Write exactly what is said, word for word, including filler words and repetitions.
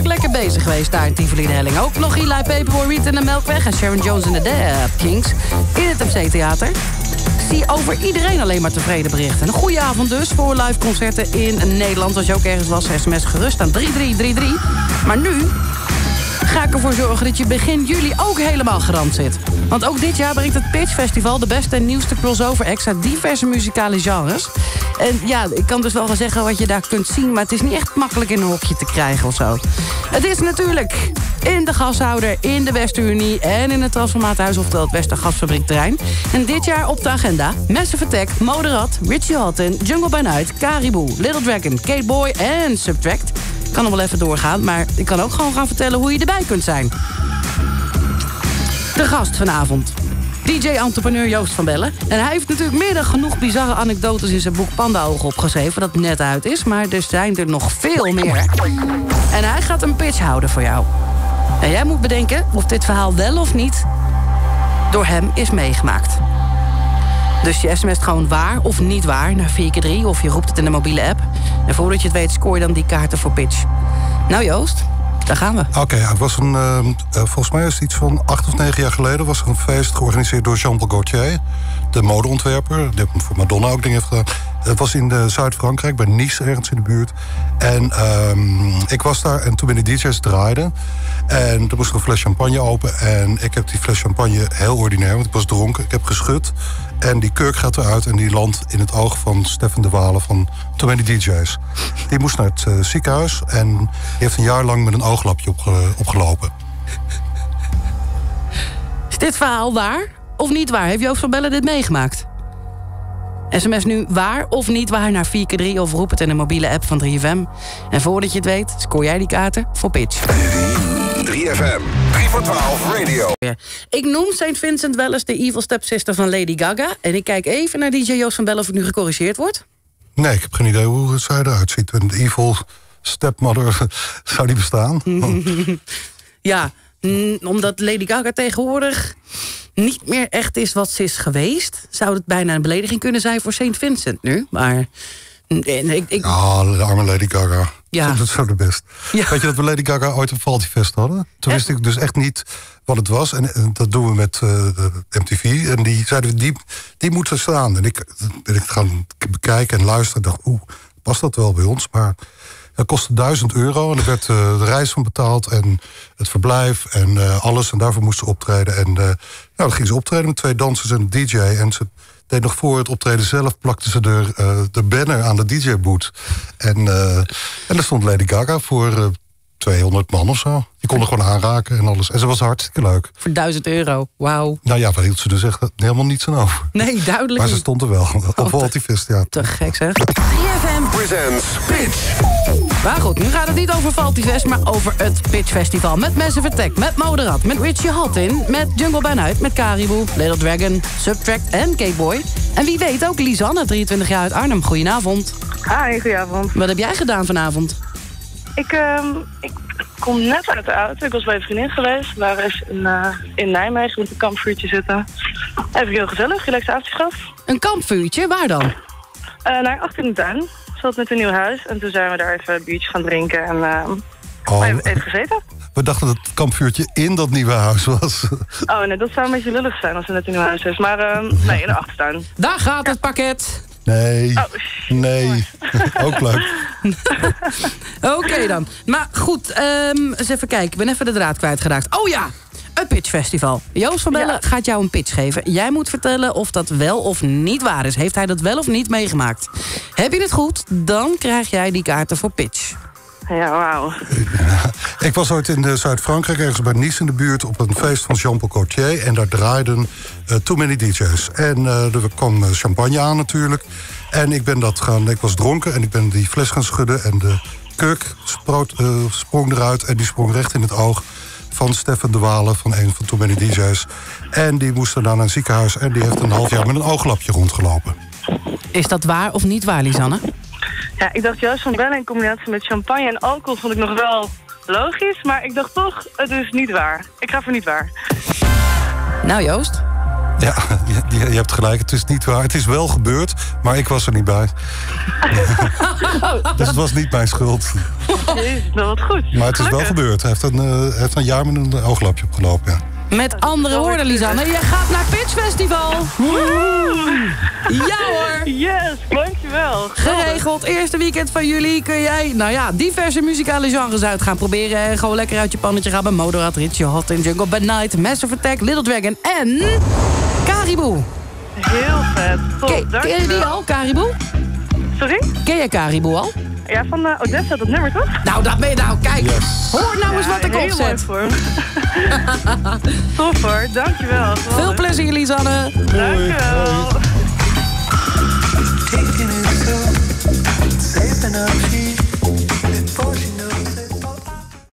behoorlijk lekker bezig geweest daar in Tivoli en Helling. Ook nog Eli Paperboy Reed en de Melkweg en Sharon Jones en de Dap Kings in het M C-theater. Ik zie over iedereen alleen maar tevreden berichten. Een goede avond dus voor live concerten in Nederland. Als je ook ergens was, sms gerust aan drie drie drie drie. Maar nu ga ik ervoor zorgen dat je begin juli ook helemaal gerand zit. Want ook dit jaar brengt het Pitch Festival de beste en nieuwste crossover acts uit diverse muzikale genres. En ja, ik kan dus wel gaan zeggen wat je daar kunt zien, maar het is niet echt makkelijk in een hokje te krijgen of zo. Het is natuurlijk in de Gashouder, in de Westerunie en in het Transformaathuis, oftewel het Westergasfabriekterrein. En dit jaar op de agenda Massive Attack, Moderat, Richie Hawtin, Jungle By Night, Caribou, Little Dragon, Kate Boy en Subtract. Ik kan nog wel even doorgaan, maar ik kan ook gewoon gaan vertellen hoe je erbij kunt zijn. De gast vanavond, D J-entrepreneur Joost van Bellen. En hij heeft natuurlijk meer dan genoeg bizarre anekdotes in zijn boek Panda Ogen opgeschreven, dat net uit is, maar er zijn er nog veel meer. En hij gaat een pitch houden voor jou. En jij moet bedenken of dit verhaal wel of niet door hem is meegemaakt. Dus je sms't gewoon waar of niet waar naar vier keer drie of je roept het in de mobiele app. En voordat je het weet scoor je dan die kaarten voor Pitch. Nou Joost, daar gaan we. Oké, okay, ja, het was een, uh, volgens mij is het iets van acht of negen jaar geleden was er een feest georganiseerd door Jean-Paul Gaultier, de modeontwerper, die voor Madonna ook dingen heeft gedaan. Het was in Zuid-Frankrijk, bij Nice, ergens in de buurt. En um, ik was daar en toen ben je D J's draaide. En er moest er een fles champagne open. En ik heb die fles champagne heel ordinair, want ik was dronken. Ik heb geschud. En die kurk gaat eruit en die landt in het oog van Steffen de Walen van two man y djs. Die moest naar het uh, ziekenhuis en die heeft een jaar lang met een ooglapje opge- opgelopen. Is dit verhaal waar of niet waar? Heeft Joost van Bellen dit meegemaakt? S M S nu waar of niet waar naar vier keer drie of roep het in de mobiele app van drie F M. En voordat je het weet, scoor jij die kaarten voor Pitch. drie F M, drie voor twaalf radio. Ik noem Saint Vincent wel eens de evil stepsister van Lady Gaga. En ik kijk even naar D J Joost van Bellen of ik nu gecorrigeerd word. Nee, ik heb geen idee hoe zij eruit ziet. Een evil stepmother, zou die bestaan? Ja, omdat Lady Gaga tegenwoordig niet meer echt is wat ze is geweest, zou het bijna een belediging kunnen zijn voor Saint Vincent nu. Maar ik, ik... ja, de arme Lady Gaga. Ja. Dat is zo de best. Ja. Weet je dat we Lady Gaga ooit een Valtifest hadden? Toen wist ik dus echt niet wat het was. En, en dat doen we met uh, M T V. En die zeiden we, die, die moeten staan. En ik ben ik gaan bekijken en luisteren. En dacht, oeh, past dat wel bij ons? Maar dat kostte duizend euro en er werd uh, de reis van betaald en het verblijf en uh, alles. En daarvoor moesten ze optreden. En uh, nou, dan gingen ze optreden met twee dansers en een D J. En ze deed nog voor het optreden zelf, plakten ze de, uh, de banner aan de D J-boot. En, uh, en daar stond Lady Gaga voor uh, tweehonderd man of zo. Die konden gewoon aanraken en alles. En ze was hartstikke leuk. Voor duizend euro, wauw. Nou ja, daar hield ze dus echt helemaal niets aan over. Nee, duidelijk maar ze stond er wel. Op Valtifest, ja. Te gek zeg. drie F M presents Pitch. Maar goed, nu gaat het niet over Valtifest, maar over het Pitch Festival. Met Massive Attack, met Moderat, met Richie Hawtin, met Jungle By Night, met Caribou, Little Dragon, Subtract en Kate boy. En wie weet ook Lisanne, drieëntwintig jaar uit Arnhem. Goedenavond. Hi, goedenavond. Wat heb jij gedaan vanavond? Ik, uh, ik kom net uit de auto. Ik was bij een vriendin geweest. Daar is in, uh, in Nijmegen met een kampvuurtje zitten. Daar heb ik heel gezellig, relaxatie gehad. Een kampvuurtje? Waar dan? Uh, naar achter in de tuin. Zat met een nieuw huis. En toen zijn we daar even een biertje gaan drinken. En uh, oh, even, even gezeten. We dachten dat het kampvuurtje in dat nieuwe huis was. Oh nee, dat zou een beetje lullig zijn als het net een nieuw huis is. Maar uh, nee, in de achtertuin. Daar gaat het pakket. Nee, oh, nee, ook leuk. Oké okay dan. Maar goed, um, eens even kijken. Ik ben even de draad kwijtgeraakt. Oh ja, een pitchfestival. Joost van Bellen ja. gaat jou een pitch geven. Jij moet vertellen of dat wel of niet waar is. Heeft hij dat wel of niet meegemaakt? Heb je het goed, dan krijg jij die kaarten voor Pitch. Ja, wauw. Ik was ooit in Zuid-Frankrijk, ergens bij Nice in de buurt, op een feest van Jean-Paul Courtier. En daar draaiden uh, two many y djs. En uh, er kwam champagne aan natuurlijk. En ik ben dat gaan, ik was dronken en ik ben die fles gaan schudden. En de kurk sproot, uh, sprong eruit en die sprong recht in het oog van Steffen de Walen, van een van two many y djs. En die moest daarna naar een ziekenhuis en die heeft een half jaar met een ooglapje rondgelopen. Is dat waar of niet waar, Lisanne? Ja, ik dacht juist van Bellen in combinatie met champagne en alcohol vond ik nog wel logisch. Maar ik dacht toch, het is niet waar. Ik ga voor niet waar. Nou Joost? Ja, je, je hebt gelijk. Het is niet waar. Het is wel gebeurd, maar ik was er niet bij. Dus het was niet mijn schuld. Nee, dat was goed. Maar het is wel gebeurd. Hij heeft een, uh, heeft een jaar met een ooglapje opgelopen, ja. Met andere woorden, Lisanne, je gaat naar Pitch Festival. Woehoe. Ja hoor. Yes, dankjewel. Geregeld, eerste weekend van jullie kun jij, nou ja, diverse muzikale genres uit gaan proberen. En gewoon lekker uit je pannetje gaan bij Moderat, Richie Hawtin, Jungle By Night, Massive Attack, Little Dragon en Caribou. Heel vet. Top, Ken, ken je die al, Caribou? Sorry? Ken je Caribou al? Ja, van uh, Odessa, dat nummer toch? Nou, dat ben je nou. Kijk, yes. Hoor nou eens ja, wat ik opzet. Heel mooi voor. Tof hoor, dankjewel. Geweldig. Veel plezier, Lisanne. Dankjewel.